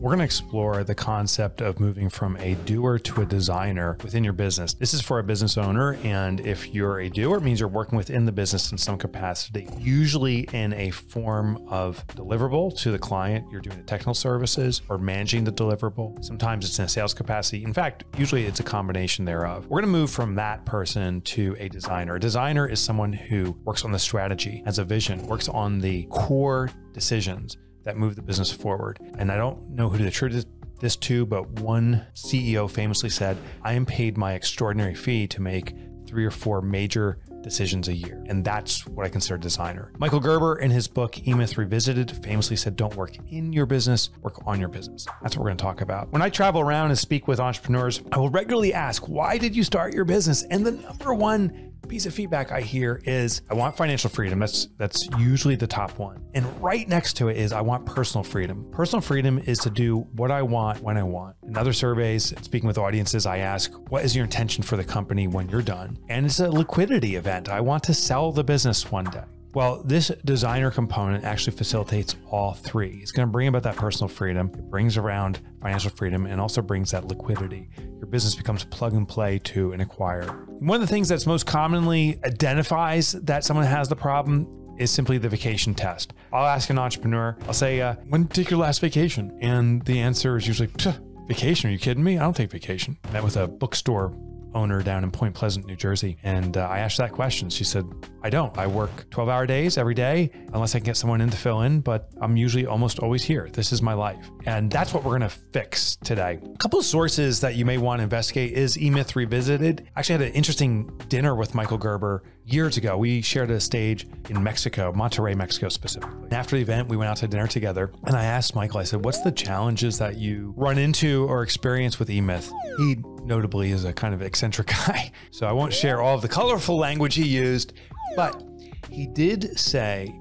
We're going to explore the concept of moving from a doer to a designer within your business. This is for a business owner, and if you're a doer, it means you're working within the business in some capacity, usually in a form of deliverable to the client. You're doing the technical services or managing the deliverable. Sometimes it's in a sales capacity. In fact, usually it's a combination thereof. We're going to move from that person to a designer. A designer is someone who works on the strategy, has a vision, works on the core decisions that move the business forward. And I don't know who to attribute this to, but one CEO famously said, I am paid my extraordinary fee to make 3 or 4 major decisions a year. And that's what I consider designer. Michael Gerber, in his book, E-Myth Revisited, famously said, don't work in your business, work on your business. That's what we're going to talk about. When I travel around and speak with entrepreneurs, I will regularly ask, why did you start your business? And the number one piece of feedback I hear is, I want financial freedom. That's usually the top one. And right next to it is, I want personal freedom. Personal freedom is to do what I want, when I want. In other surveys, speaking with audiences, I ask, what is your intention for the company when you're done? And it's a liquidity event. I want to sell the business one day. Well, this designer component actually facilitates all three. It's going to bring about that personal freedom. It brings around financial freedom and also brings that liquidity. Your business becomes plug and play to an acquirer. One of the things that's most commonly identifies that someone has the problem is simply the vacation test. I'll ask an entrepreneur, I'll say, when did you take your last vacation? And the answer is usually, vacation, are you kidding me? I don't take vacation. I met with a bookstore owner down in Point Pleasant, New Jersey. And I asked that question. She said, I don't. I work 12-hour days every day, unless I can get someone in to fill in, but I'm usually almost always here. This is my life. And that's what we're going to fix today. A couple of sources that you may want to investigate is E-Myth Revisited. I actually had an interesting dinner with Michael Gerber years ago. We shared a stage in Mexico, Monterrey, Mexico specifically. And after the event, we went out to dinner together. And I asked Michael, I said, what's the challenges that you run into or experience with E-Myth? He notably is a kind of eccentric guy, so I won't share all of the colorful language he used, but he did say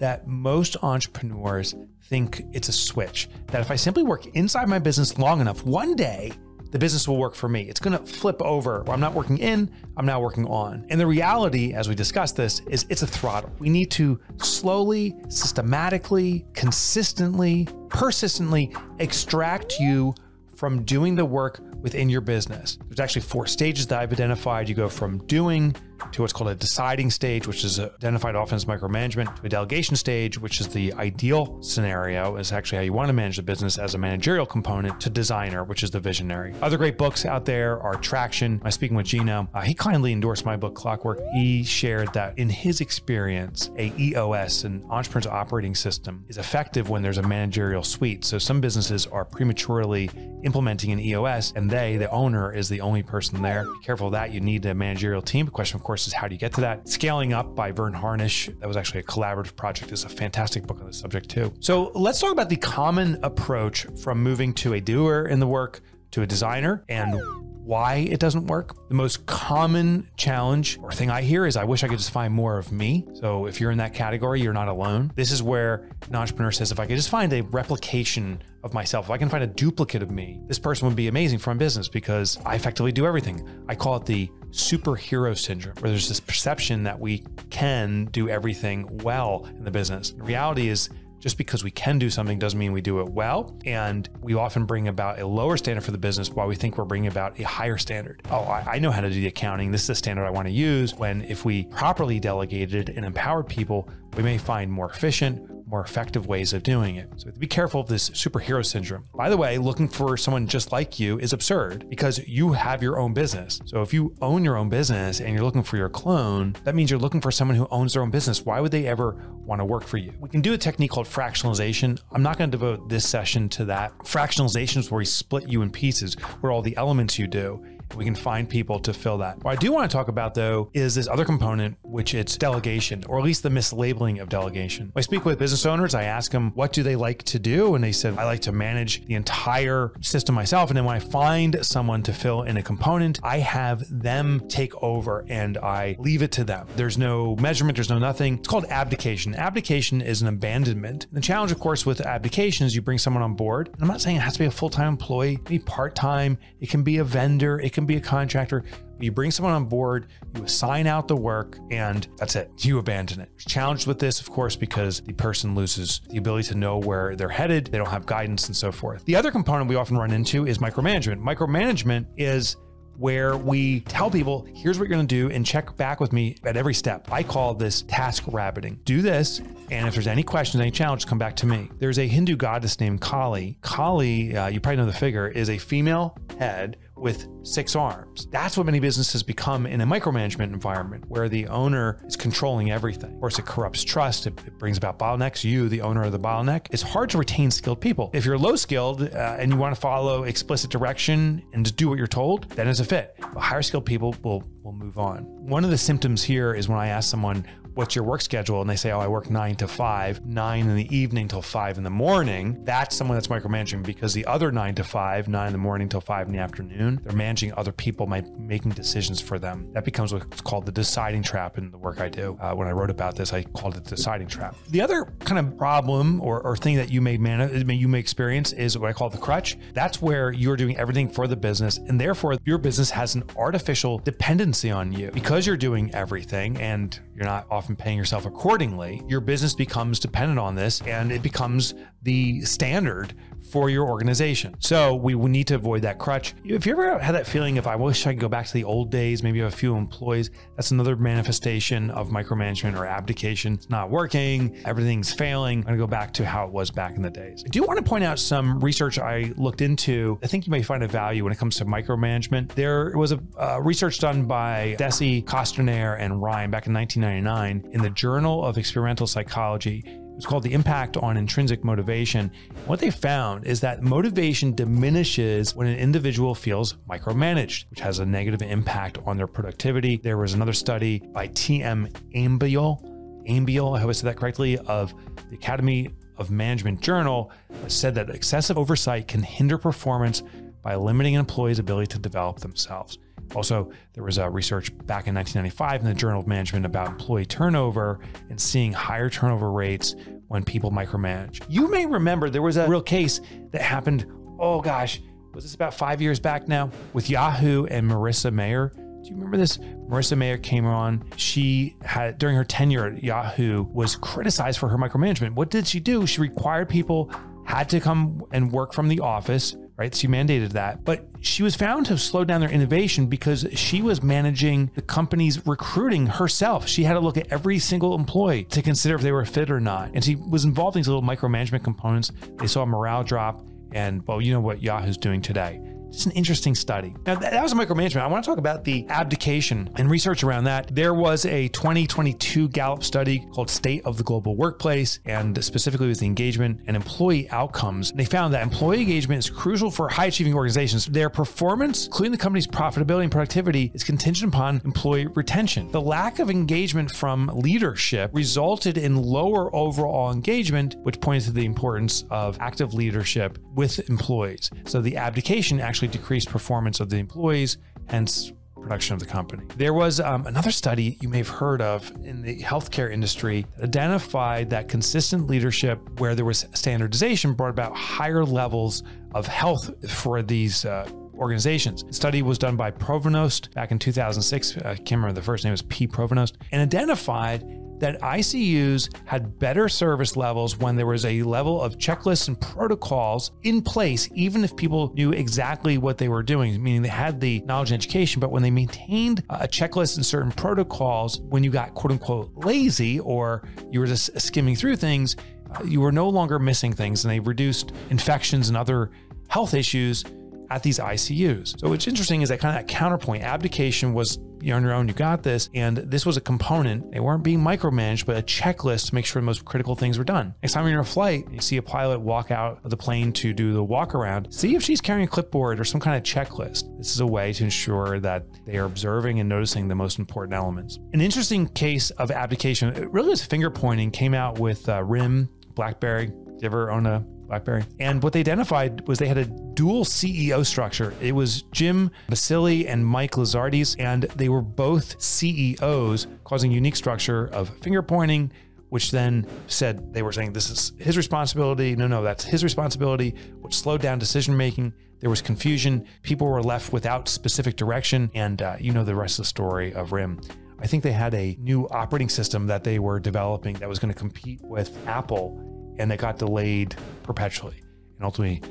that most entrepreneurs think it's a switch, that if I simply work inside my business long enough, one day the business will work for me. It's going to flip over. I'm not working in, I'm now working on. And the reality, as we discussed this, is it's a throttle. We need to slowly, systematically, consistently, persistently extract you from doing the work within your business. There's actually 4 stages that I've identified. You go from doing to what's called a deciding stage, which is identified often as micromanagement, to a delegation stage, which is the ideal scenario, is actually how you want to manage the business as a managerial component, to designer, which is the visionary. Other great books out there are Traction. I'm speaking with Gino. He kindly endorsed my book, Clockwork. He shared that in his experience, a EOS, an entrepreneur's operating system, is effective when there's a managerial suite. So some businesses are prematurely implementing an EOS, and the owner, is the only person there. Be careful of that. You need a managerial team. The question, of course, is how do you get to that? Scaling Up by Vern Harnish, that was actually a collaborative project, is a fantastic book on this subject too. So let's talk about the common approach from moving to a doer in the work to a designer and why it doesn't work. The most common challenge or thing I hear is, I wish I could just find more of me. So if you're in that category, you're not alone. This is where an entrepreneur says, if I could just find a replication of myself, if I can find a duplicate of me, this person would be amazing for my business because I effectively do everything. I call it the superhero syndrome, where there's this perception that we can do everything well in the business. The reality is, just because we can do something doesn't mean we do it well. And we often bring about a lower standard for the business while we think we're bringing about a higher standard. Oh, I know how to do the accounting. This is the standard I want to use. When if we properly delegated and empowered people, we may find more efficient, more effective ways of doing it. So be careful of this superhero syndrome. By the way, looking for someone just like you is absurd because you have your own business. So if you own your own business and you're looking for your clone, that means you're looking for someone who owns their own business. Why would they ever want to work for you? We can do a technique called fractionalization. I'm not going to devote this session to that. Fractionalization is where we split you in pieces, where all the elements you do, we can find people to fill that. What I do want to talk about though is this other component, which it's delegation, or at least the mislabeling of delegation. When I speak with business owners, I ask them, what do they like to do? And they said, I like to manage the entire system myself. And then when I find someone to fill in a component, I have them take over and I leave it to them. There's no measurement, there's no nothing. It's called abdication. Abdication is an abandonment. And the challenge, of course, with abdication is you bring someone on board. And I'm not saying it has to be a full-time employee, it can be part-time, it can be a vendor, it can be a contractor, You bring someone on board, you assign out the work, and that's it. You abandon it. Challenged with this, of course, because the person loses the ability to know where they're headed. They don't have guidance and so forth. The other component we often run into is micromanagement. Micromanagement is where we tell people, here's what you're gonna do and check back with me at every step. I call this task rabbiting. Do this, and if there's any questions, any challenges, come back to me. There's a Hindu goddess named Kali. Kali, you probably know the figure, is a female head with 6 arms. That's what many businesses become in a micromanagement environment, where the owner is controlling everything. Of course, it corrupts trust. It brings about bottlenecks. You, the owner of the bottleneck, it's hard to retain skilled people. If you're low skilled and you want to follow explicit direction and just do what you're told, then it's a fit. But higher skilled people will move on. One of the symptoms here is when I ask someone, what's your work schedule? And they say, oh, I work 9 to 5, 9 in the evening till 5 in the morning. That's someone that's micromanaging, because the other 9 to 5, 9 in the morning till 5 in the afternoon, they're managing other people, making decisions for them. That becomes what's called the deciding trap in the work I do. When I wrote about this, I called it the deciding trap. The other kind of problem or thing that you may experience is what I call the crutch. That's where you're doing everything for the business, and therefore your business has an artificial dependency on you. Because you're doing everything and you're not often paying yourself accordingly, your business becomes dependent on this, and it becomes the standard for your organization. So we need to avoid that crutch. If you ever had that feeling of, I wish I could go back to the old days, maybe you have a few employees, that's another manifestation of micromanagement or abdication. It's not working, everything's failing, I'm gonna go back to how it was back in the days. I do wanna point out some research I looked into. I think you may find a value when it comes to micromanagement. There was a research done by Desi, Kosterner, and Ryan back in 1999 in the Journal of Experimental Psychology. It's called The Impact on Intrinsic Motivation. What they found is that motivation diminishes when an individual feels micromanaged, which has a negative impact on their productivity. There was another study by T.M. Amabile, I hope I said that correctly, of the Academy of Management Journal, said that excessive oversight can hinder performance by limiting an employee's ability to develop themselves. Also, there was a research back in 1995 in the Journal of Management about employee turnover and seeing higher turnover rates when people micromanage. You may remember there was a real case that happened, oh gosh, was this about 5 years back now, with Yahoo and Marissa Mayer. Do you remember this? Marissa Mayer came on. She had, during her tenure at Yahoo, was criticized for her micromanagement. What did she do? She required people had to come and work from the office, right? She mandated that, but she was found to have slowed down their innovation because she was managing the company's recruiting herself. She had to look at every single employee to consider if they were fit or not. And she was involved in these little micromanagement components. They saw a morale drop, and well, you know what Yahoo's doing today. It's an interesting study. Now, that was micromanagement. I want to talk about the abdication and research around that. There was a 2022 Gallup study called State of the Global Workplace, and specifically with the engagement and employee outcomes. They found that employee engagement is crucial for high-achieving organizations. Their performance, including the company's profitability and productivity, is contingent upon employee retention. The lack of engagement from leadership resulted in lower overall engagement, which pointed to the importance of active leadership with employees. So the abdication actually decreased performance of the employees, hence production of the company. There was another study you may have heard of in the healthcare industry that identified that consistent leadership, where there was standardization, brought about higher levels of health for these organizations. The study was done by Provenost back in 2006. I can't remember the first name, it was P. Provenost, and identified that ICUs had better service levels when there was a level of checklists and protocols in place, even if people knew exactly what they were doing, meaning they had the knowledge and education, but when they maintained a checklist and certain protocols, when you got quote unquote lazy, or you were just skimming through things, you were no longer missing things, and they reduced infections and other health issues at these ICUs. So what's interesting is that kind of that counterpoint. Abdication was, you're on your own, you got this. And this was a component. They weren't being micromanaged, but a checklist to make sure the most critical things were done. Next time you're in a flight, you see a pilot walk out of the plane to do the walk around, see if she's carrying a clipboard or some kind of checklist. This is a way to ensure that they are observing and noticing the most important elements. An interesting case of abdication, it really was finger pointing, came out with RIM, BlackBerry. Do you ever own a BlackBerry? And what they identified was they had a dual CEO structure. It was Jim Bacilli and Mike Lazardi, and they were both CEOs, causing unique structure of finger pointing, which then said, they were saying, this is his responsibility. No, no, that's his responsibility, which slowed down decision-making. There was confusion. People were left without specific direction. And you know the rest of the story of RIM. I think they had a new operating system that they were developing that was going to compete with Apple, and it got delayed perpetually and ultimately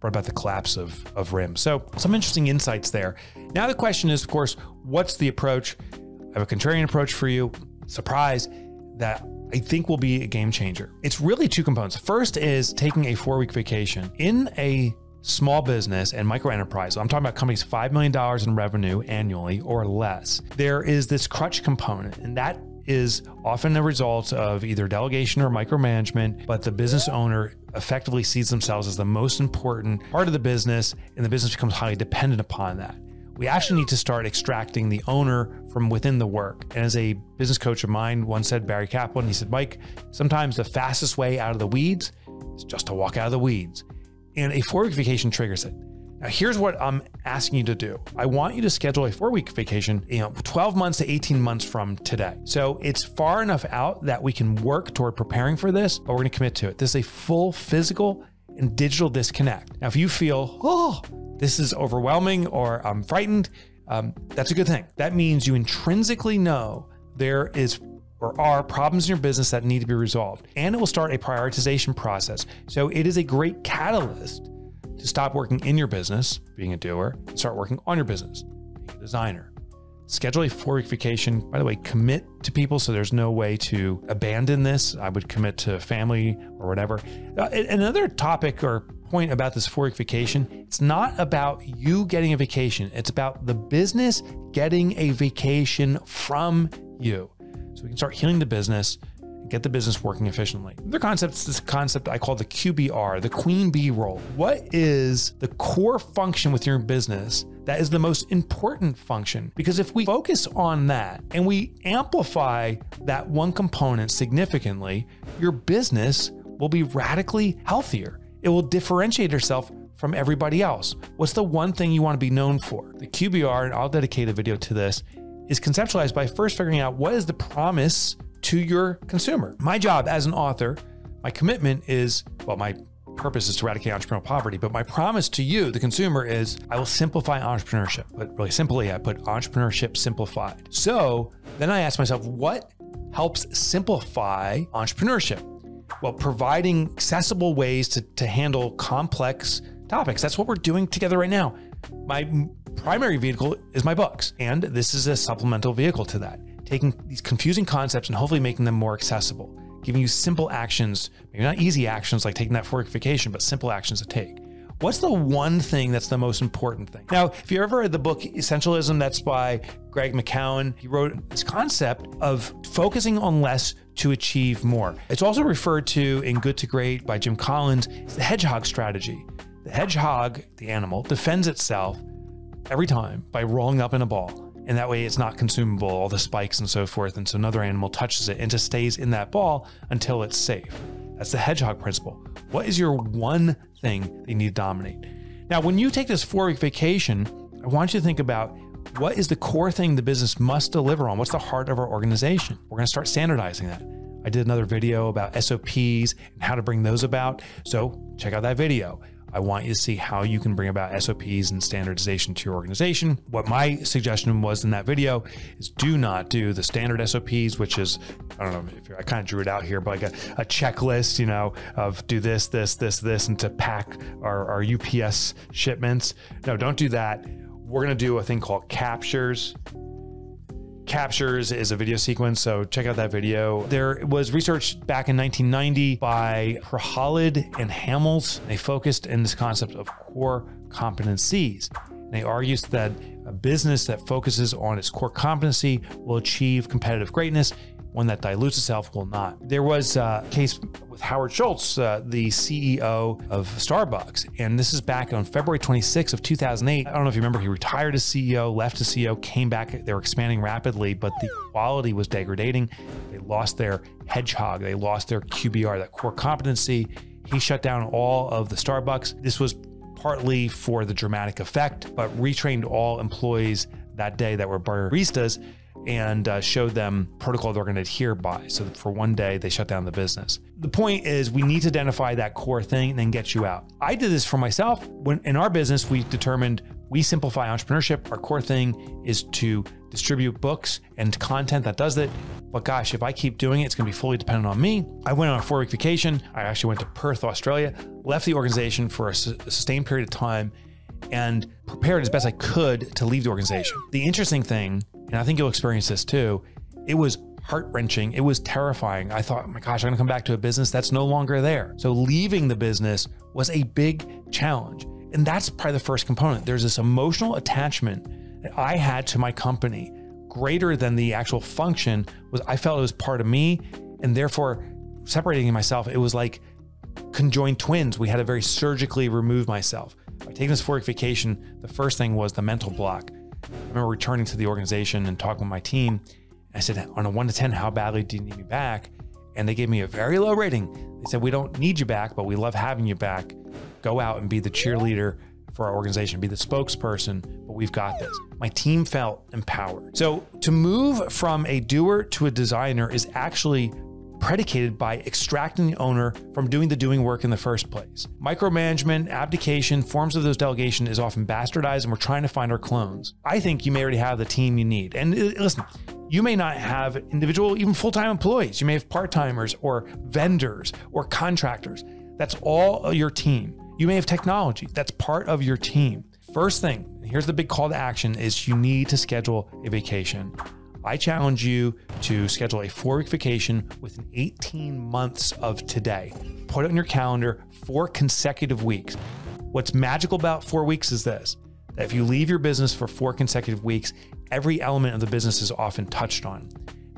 brought about the collapse of RIM. So some interesting insights there. Now the question is, of course, what's the approach? I have a contrarian approach for you, surprise, that I think will be a game changer. It's really two components. First is taking a 4-week vacation. In a small business and micro enterprise, I'm talking about companies $5 million in revenue annually or less, there is this crutch component, and that is often the result of either delegation or micromanagement, but the business owner effectively sees themselves as the most important part of the business, and the business becomes highly dependent upon that. We actually need to start extracting the owner from within the work. And as a business coach of mine once said, Barry Kaplan, he said, Mike, sometimes the fastest way out of the weeds is just to walk out of the weeds. And a 4-week vacation triggers it. Now, here's what I'm asking you to do. I want you to schedule a 4-week vacation, 12 months to 18 months from today. So it's far enough out that we can work toward preparing for this, but we're gonna commit to it. This is a full physical and digital disconnect. Now, if you feel, oh, this is overwhelming, or I'm frightened, that's a good thing. That means you intrinsically know there is or are problems in your business that need to be resolved. And it will start a prioritization process. So it is a great catalyst to stop working in your business, being a doer, and start working on your business, being a designer. Schedule a 4-week vacation. By the way, commit to people, so there's no way to abandon this. I would commit to family or whatever. Another topic or point about this 4-week vacation, it's not about you getting a vacation. It's about the business getting a vacation from you. So we can start healing the business, get the business working efficiently. Another concept is this concept I call the QBR, the queen bee role. What is the core function with your business that is the most important function? Because if we focus on that and we amplify that one component significantly, your business will be radically healthier. It will differentiate yourself from everybody else. What's the one thing you want to be known for? The QBR, and I'll dedicate a video to this, is conceptualized by first figuring out what is the promise to your consumer. My job as an author, my commitment is, well, my purpose is to eradicate entrepreneurial poverty, but my promise to you, the consumer, is I will simplify entrepreneurship. But really simply, I put entrepreneurship simplified. So then I ask myself, what helps simplify entrepreneurship? Well, providing accessible ways to handle complex topics. That's what we're doing together right now. My primary vehicle is my books, and this is a supplemental vehicle to that. Taking these confusing concepts and hopefully making them more accessible, giving you simple actions, maybe not easy actions like taking that 4-week vacation, but simple actions to take. What's the one thing that's the most important thing? Now, if you ever read the book Essentialism, that's by Greg McCowan, he wrote this concept of focusing on less to achieve more. It's also referred to in Good to Great by Jim Collins, it's the hedgehog strategy. The hedgehog, the animal, defends itself every time by rolling up in a ball. And that way it's not consumable, all the spikes and so forth. And so another animal touches it and just stays in that ball until it's safe. That's the hedgehog principle. What is your one thing that you need to dominate? Now, when you take this 4-week vacation, I want you to think about what is the core thing the business must deliver on? What's the heart of our organization? We're gonna start standardizing that. I did another video about SOPs and how to bring those about. So check out that video. I want you to see how you can bring about SOPs and standardization to your organization. What my suggestion was in that video is do not do the standard SOPs, which is, I don't know, if I kind of drew it out here, but like a checklist, of do this, this, this, this, and to pack our UPS shipments. No, don't do that. We're going to do a thing called captures. Captures is a video sequence, so check out that video. There was research back in 1990 by Perhalid and Hamels. They focused in this concept of core competencies. They argued that a business that focuses on its core competency will achieve competitive greatness. One that dilutes itself will not. There was a case with Howard Schultz, the CEO of Starbucks, and this is back on February 26th of 2008. I don't know if you remember, he retired as CEO, left as CEO, came back. They were expanding rapidly, but the quality was degrading. They lost their hedgehog. They lost their QBR, that core competency. He shut down all of the Starbucks. This was partly for the dramatic effect, but retrained all employees that day that were baristas. and showed them protocol they're going to adhere by. So that for one day, they shut down the business. The point is we need to identify that core thing and then get you out. I did this for myself. When in our business, we determined we simplify entrepreneurship. Our core thing is to distribute books and content that does it. But gosh, if I keep doing it, it's gonna be fully dependent on me. I went on a 4-week vacation. I actually went to Perth, Australia, left the organization for a sustained period of time and prepared as best I could to leave the organization. The interesting thing, and I think you'll experience this too, it was heart-wrenching. It was terrifying. I thought, oh my gosh, I'm gonna come back to a business that's no longer there. So leaving the business was a big challenge. And that's probably the first component. There's this emotional attachment that I had to my company greater than the actual function. Was I felt it was part of me, and therefore separating myself, it was like conjoined twins. We had to very surgically remove myself. By taking this 4-week vacation, the first thing was the mental block. I remember returning to the organization and talking with my team. I said, on a 1 to 10, how badly do you need me back? And they gave me a very low rating. They said, we don't need you back, but we love having you back. Go out and be the cheerleader for our organization, be the spokesperson, but we've got this. My team felt empowered. So to move from a doer to a designer is actually predicated by extracting the owner from doing the doing work in the first place. Micromanagement, abdication, forms of those delegation is often bastardized, and we're trying to find our clones. I think you may already have the team you need. And listen, you may not have individual, even full-time employees. You may have part-timers or vendors or contractors. That's all your team. You may have technology. That's part of your team. First thing, here's the big call to action, is you need to schedule a vacation. I challenge you to schedule a 4-week vacation within 18 months of today. Put it on your calendar, 4 consecutive weeks. What's magical about 4 weeks is this, that if you leave your business for 4 consecutive weeks, every element of the business is often touched on.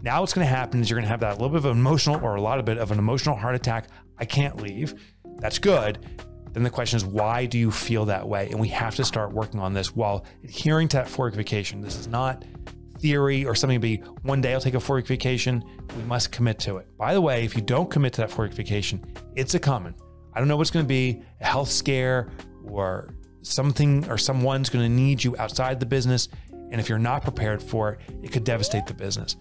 Now what's gonna happen is you're gonna have that little bit of an emotional, or a lot of bit of an emotional heart attack. I can't leave. That's good. Then the question is, why do you feel that way? And we have to start working on this while adhering to that 4-week vacation. This is not theory or something to be, one day I'll take a 4-week vacation. We must commit to it. By the way, if you don't commit to that 4-week vacation, it's a coming. I don't know what's gonna be, a health scare or something, or someone's gonna need you outside the business. And if you're not prepared for it, it could devastate the business.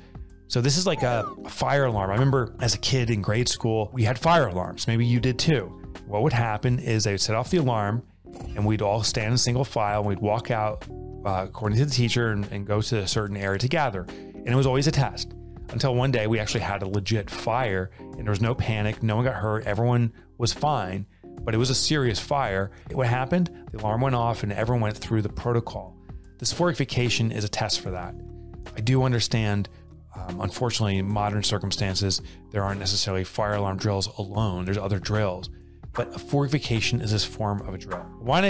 So this is like a fire alarm. I remember as a kid in grade school, we had fire alarms. Maybe you did too. What would happen is they would set off the alarm and we'd all stand in single file and we'd walk out according to the teacher and go to a certain area to gather. And it was always a test, until one day we actually had a legit fire and there was no panic. No one got hurt. Everyone was fine, but it was a serious fire. What happened? The alarm went off and everyone went through the protocol. This 4-week vacation is a test for that. I do understand. Unfortunately, in modern circumstances, there aren't necessarily fire alarm drills alone. There's other drills, but a 4-week vacation is this form of a drill. I want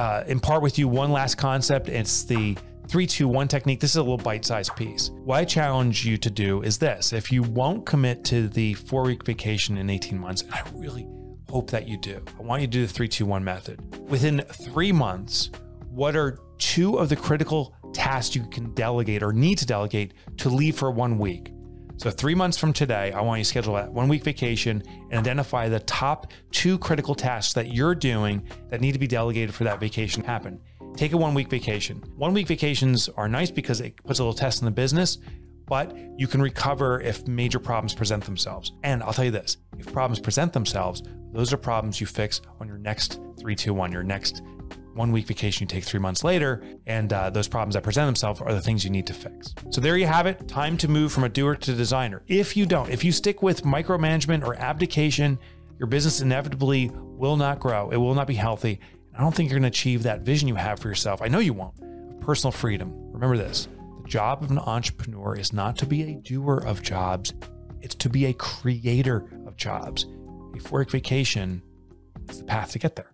to impart with you one last concept. It's the 3-2-1 technique. This is a little bite-sized piece. What I challenge you to do is this. If you won't commit to the 4-week vacation in 18 months, and I really hope that you do, I want you to do the 3-2-1 method. Within 3 months, what are 2 of the critical tasks you can delegate or need to delegate to leave for 1 week? So 3 months from today, I want you to schedule that 1-week vacation and identify the top 2 critical tasks that you're doing that need to be delegated for that vacation to happen. Take a 1-week vacation. 1-week vacations are nice because it puts a little test in the business, but you can recover if major problems present themselves. And I'll tell you this, if problems present themselves, those are problems you fix on your next 3-2-1, your next 1-week vacation you take 3 months later, and those problems that present themselves are the things you need to fix. So there you have it, time to move from a doer to designer. If you stick with micromanagement or abdication, your business inevitably will not grow. It will not be healthy. I don't think you're gonna achieve that vision you have for yourself. I know you won't. Personal freedom. Remember this, the job of an entrepreneur is not to be a doer of jobs, it's to be a creator of jobs. A 4-week vacation is the path to get there.